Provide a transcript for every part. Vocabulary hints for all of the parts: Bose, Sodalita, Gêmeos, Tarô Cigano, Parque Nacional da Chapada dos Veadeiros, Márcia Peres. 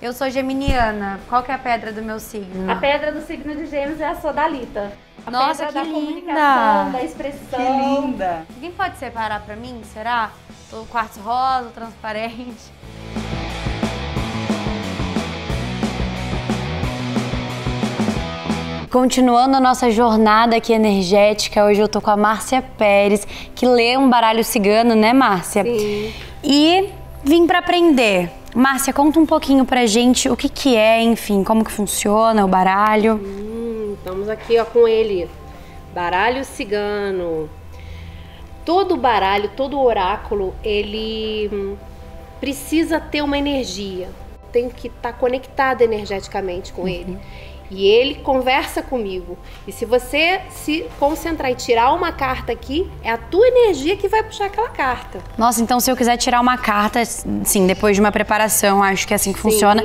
Eu sou geminiana. Qual que é a pedra do meu signo? A pedra do signo de Gêmeos é a Sodalita. A Nossa, pedra que da linda! Comunicação, da expressão. Que linda! Alguém pode separar pra mim? Será? O quartzo rosa, o transparente. Continuando a nossa jornada aqui energética, hoje eu tô com a Márcia Peres, que lê um baralho cigano, né, Márcia? Sim. E vim pra aprender. Márcia, conta um pouquinho pra gente o que que é, enfim, como que funciona o baralho. Estamos aqui, ó, com ele. Baralho cigano. Todo baralho, todo oráculo, ele precisa ter uma energia. Tem que estar conectado energeticamente com ele. E ele conversa comigo. E se você se concentrar e tirar uma carta aqui, é a tua energia que vai puxar aquela carta. Nossa, então se eu quiser tirar uma carta, sim, depois de uma preparação, acho que é assim que funciona,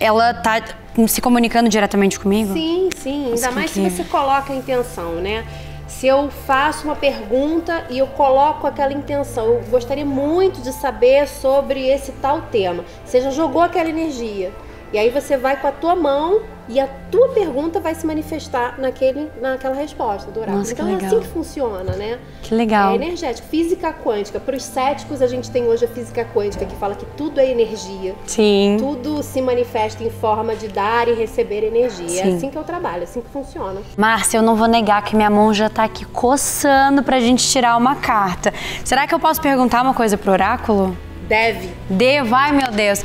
ela tá se comunicando diretamente comigo? Sim, sim. Ainda mais se você coloca a intenção, né? Se eu faço uma pergunta e eu coloco aquela intenção, eu gostaria muito de saber sobre esse tal tema. Você já jogou aquela energia. E aí você vai com a tua mão e a tua pergunta vai se manifestar naquela resposta do oráculo. Nossa, então é assim que funciona, né? Que legal. É energético, física quântica. Para os céticos, a gente tem hoje a física quântica, que fala que tudo é energia. Sim. Tudo se manifesta em forma de dar e receber energia. Sim. É assim que eu trabalho, é assim que funciona. Márcia, eu não vou negar que minha mão já tá aqui coçando pra gente tirar uma carta. Será que eu posso perguntar uma coisa pro oráculo? Deve. Vai, meu Deus.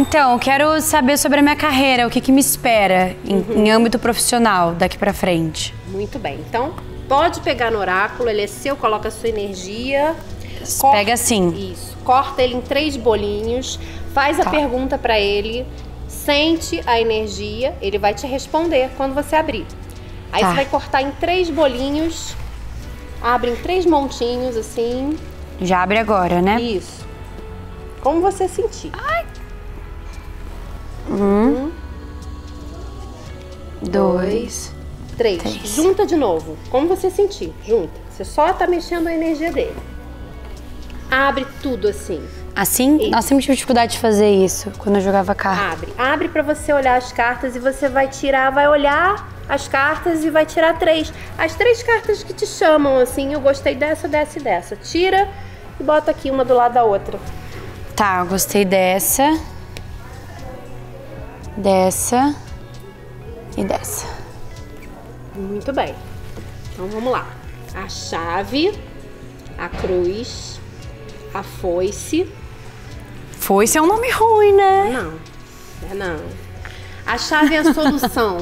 Então, eu quero saber sobre a minha carreira, o que que me espera em âmbito profissional daqui pra frente. Muito bem, então pode pegar no oráculo, ele é seu, coloca a sua energia. Pega assim. Isso, corta ele em 3 bolinhos, faz a pergunta pra ele, sente a energia, ele vai te responder quando você abrir. Aí você vai cortar em 3 bolinhos, abre em 3 montinhos, assim. Já abre agora, né? Isso. Como você sentir. Ai! 1, 2, 3. Junta de novo. Como você sentir? Junta. Você só tá mexendo a energia dele. Abre tudo assim. Assim? Isso. Nossa, eu tive dificuldade de fazer isso quando eu jogava carta. Abre. Abre pra você olhar as cartas e você vai tirar, vai olhar as cartas e vai tirar 3. As 3 cartas que te chamam, assim, eu gostei dessa, dessa e dessa. Tira e bota aqui uma do lado da outra. Tá, eu gostei dessa. Dessa e dessa. Muito bem. Então vamos lá. A chave, a cruz, a foice. Foice é um nome ruim, né? Não, é não. A chave é a solução.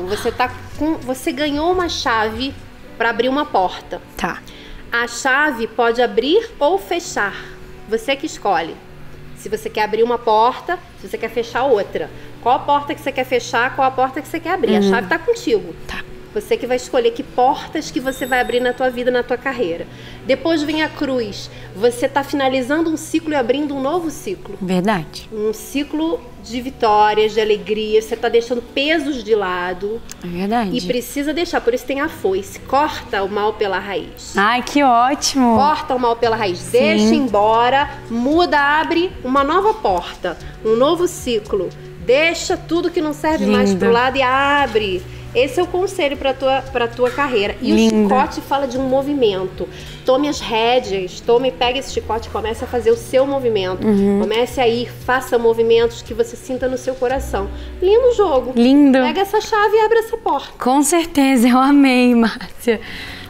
Você ganhou uma chave para abrir uma porta. Tá. A chave pode abrir ou fechar. Você que escolhe. Se você quer abrir uma porta, se você quer fechar outra. Qual a porta que você quer fechar, qual a porta que você quer abrir. A chave tá contigo. Tá. Você que vai escolher que portas que você vai abrir na tua vida, na tua carreira. Depois vem a cruz. Você tá finalizando um ciclo e abrindo um novo ciclo. Verdade. Um ciclo de vitórias, de alegria. Você tá deixando pesos de lado. É verdade. E precisa deixar. Por isso tem a foice. Corta o mal pela raiz. Ai, que ótimo. Corta o mal pela raiz. Sim. Deixa embora. Muda, abre uma nova porta. Um novo ciclo. Deixa tudo que não serve mais pro lado e abre. Esse é o conselho pra tua carreira. E o chicote fala de um movimento. Tome as rédeas, pega esse chicote e comece a fazer o seu movimento. Comece a ir, faça movimentos que você sinta no seu coração. Lindo jogo. Lindo. Pega essa chave e abre essa porta. Com certeza, eu amei, Márcia.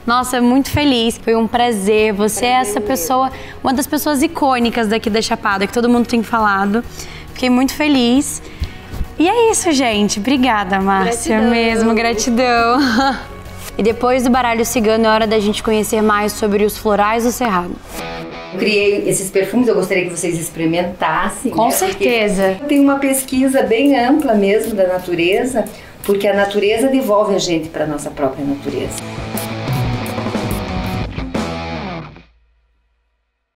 Nossa, muito feliz. Foi um prazer. Você é essa pessoa, uma das pessoas icônicas daqui da Chapada, que todo mundo tem falado. Fiquei muito feliz. E é isso, gente. Obrigada, Márcia. Gratidão. Mesmo, gratidão. E depois do baralho cigano, é hora da gente conhecer mais sobre os florais do Cerrado. Eu criei esses perfumes, eu gostaria que vocês experimentassem. Com certeza. Tem uma pesquisa bem ampla mesmo da natureza, porque a natureza devolve a gente para a nossa própria natureza.